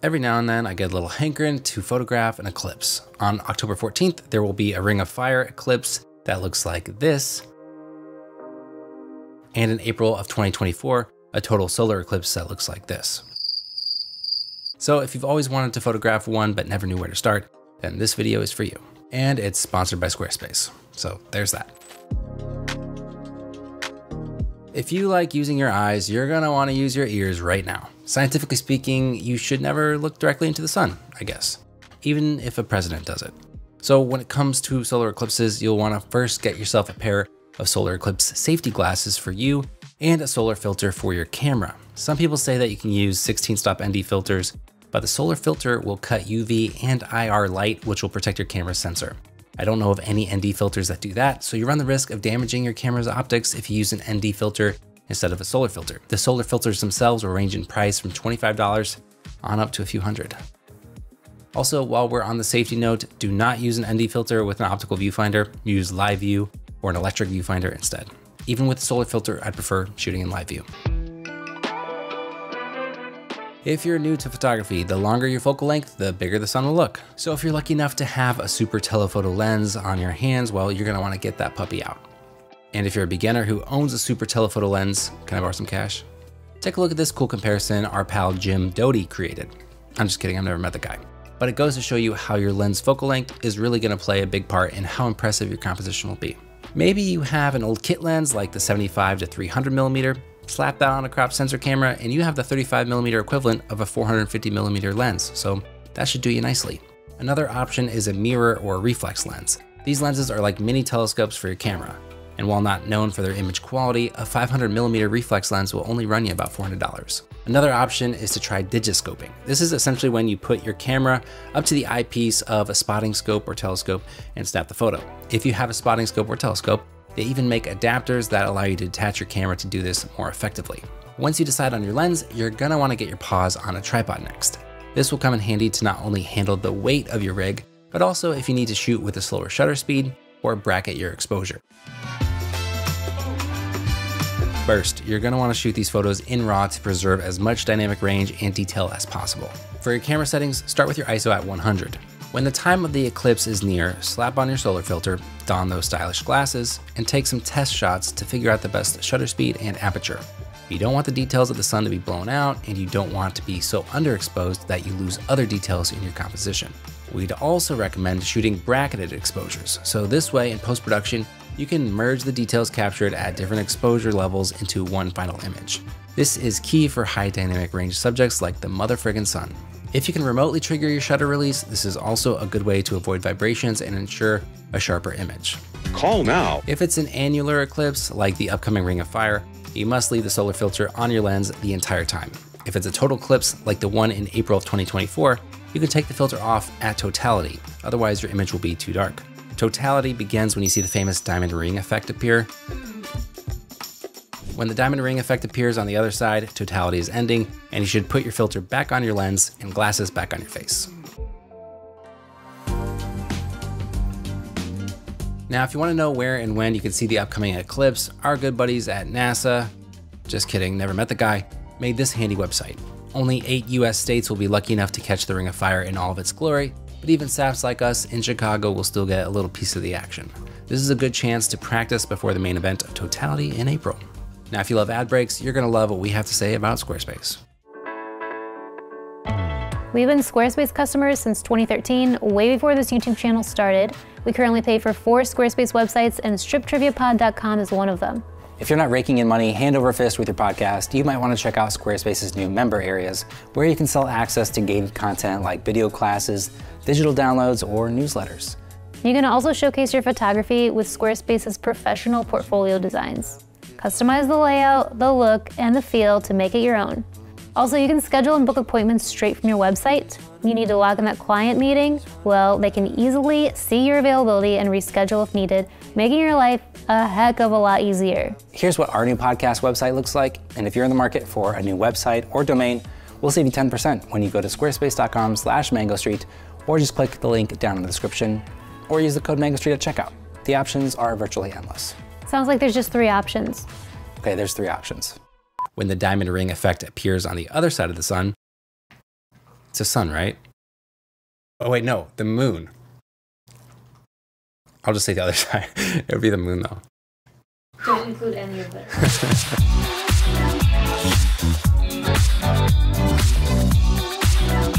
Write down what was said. Every now and then I get a little hankering to photograph an eclipse. On October 14th, there will be a Ring of Fire eclipse that looks like this. And in April of 2024, a total solar eclipse that looks like this. So if you've always wanted to photograph one but never knew where to start, then this video is for you. And it's sponsored by Squarespace. So there's that. If you like using your eyes, you're gonna wanna use your ears right now. Scientifically speaking, you should never look directly into the sun, I guess, even if a president does it. So when it comes to solar eclipses, you'll wanna first get yourself a pair of solar eclipse safety glasses for you and a solar filter for your camera. Some people say that you can use 16-stop ND filters, but the solar filter will cut UV and IR light, which will protect your camera's sensor. I don't know of any ND filters that do that, so you run the risk of damaging your camera's optics if you use an ND filter instead of a solar filter. The solar filters themselves will range in price from $25 on up to a few hundred. Also, while we're on the safety note, do not use an ND filter with an optical viewfinder. Use live view or an electric viewfinder instead. Even with a solar filter, I'd prefer shooting in live view. If you're new to photography, the longer your focal length, the bigger the sun will look. So if you're lucky enough to have a super telephoto lens on your hands, well, you're gonna wanna get that puppy out. And if you're a beginner who owns a super telephoto lens, can I borrow some cash? Take a look at this cool comparison our pal Jim Doty created. I'm just kidding, I've never met the guy. But it goes to show you how your lens focal length is really gonna play a big part in how impressive your composition will be. Maybe you have an old kit lens like the 75 to 300 millimeter, slap that on a crop sensor camera and you have the 35 millimeter equivalent of a 450 millimeter lens. So that should do you nicely. Another option is a mirror or a reflex lens. These lenses are like mini telescopes for your camera. And while not known for their image quality, a 500 millimeter reflex lens will only run you about $400. Another option is to try digiscoping. This is essentially when you put your camera up to the eyepiece of a spotting scope or telescope and snap the photo. If you have a spotting scope or telescope, they even make adapters that allow you to attach your camera to do this more effectively. Once you decide on your lens, you're gonna wanna get your paws on a tripod next. This will come in handy to not only handle the weight of your rig, but also if you need to shoot with a slower shutter speed or bracket your exposure. First, you're gonna wanna shoot these photos in RAW to preserve as much dynamic range and detail as possible. For your camera settings, start with your ISO at 100. When the time of the eclipse is near, slap on your solar filter, don those stylish glasses, and take some test shots to figure out the best shutter speed and aperture. You don't want the details of the sun to be blown out, and you don't want to be so underexposed that you lose other details in your composition. We'd also recommend shooting bracketed exposures, so this way in post-production, you can merge the details captured at different exposure levels into one final image. This is key for high dynamic range subjects like the motherfriggin' sun. If you can remotely trigger your shutter release, this is also a good way to avoid vibrations and ensure a sharper image. Call now. If it's an annular eclipse, like the upcoming Ring of Fire, you must leave the solar filter on your lens the entire time. If it's a total eclipse, like the one in April of 2024, you can take the filter off at totality, otherwise your image will be too dark. Totality begins when you see the famous diamond ring effect appear. When the diamond ring effect appears on the other side, totality is ending, and you should put your filter back on your lens and glasses back on your face. Now, if you want to know where and when you can see the upcoming eclipse, our good buddies at NASA, just kidding, never met the guy, made this handy website. Only 8 US states will be lucky enough to catch the Ring of Fire in all of its glory, but even saps like us in Chicago will still get a little piece of the action. This is a good chance to practice before the main event of totality in April. Now, if you love ad breaks, you're gonna love what we have to say about Squarespace. We've been Squarespace customers since 2013, way before this YouTube channel started. We currently pay for 4 Squarespace websites and StripTriviaPod.com is one of them. If you're not raking in money hand over fist with your podcast, you might want to check out Squarespace's new member areas, where you can sell access to gated content like video classes, digital downloads, or newsletters. You can also showcase your photography with Squarespace's professional portfolio designs. Customize the layout, the look, and the feel to make it your own. Also, you can schedule and book appointments straight from your website. You need to log in that client meeting? Well, they can easily see your availability and reschedule if needed, making your life a heck of a lot easier. Here's what our new podcast website looks like, and if you're in the market for a new website or domain, we'll save you 10% when you go to squarespace.com/Mango Street, or just click the link down in the description, or use the code Mango Street at checkout. The options are virtually endless. Sounds like there's just 3 options. Okay, there's 3 options. When the diamond ring effect appears on the other side of the sun, It's the sun, right? Oh, wait, no, the moon. I'll just say the other side. It would be the moon, though. Don't include any of that.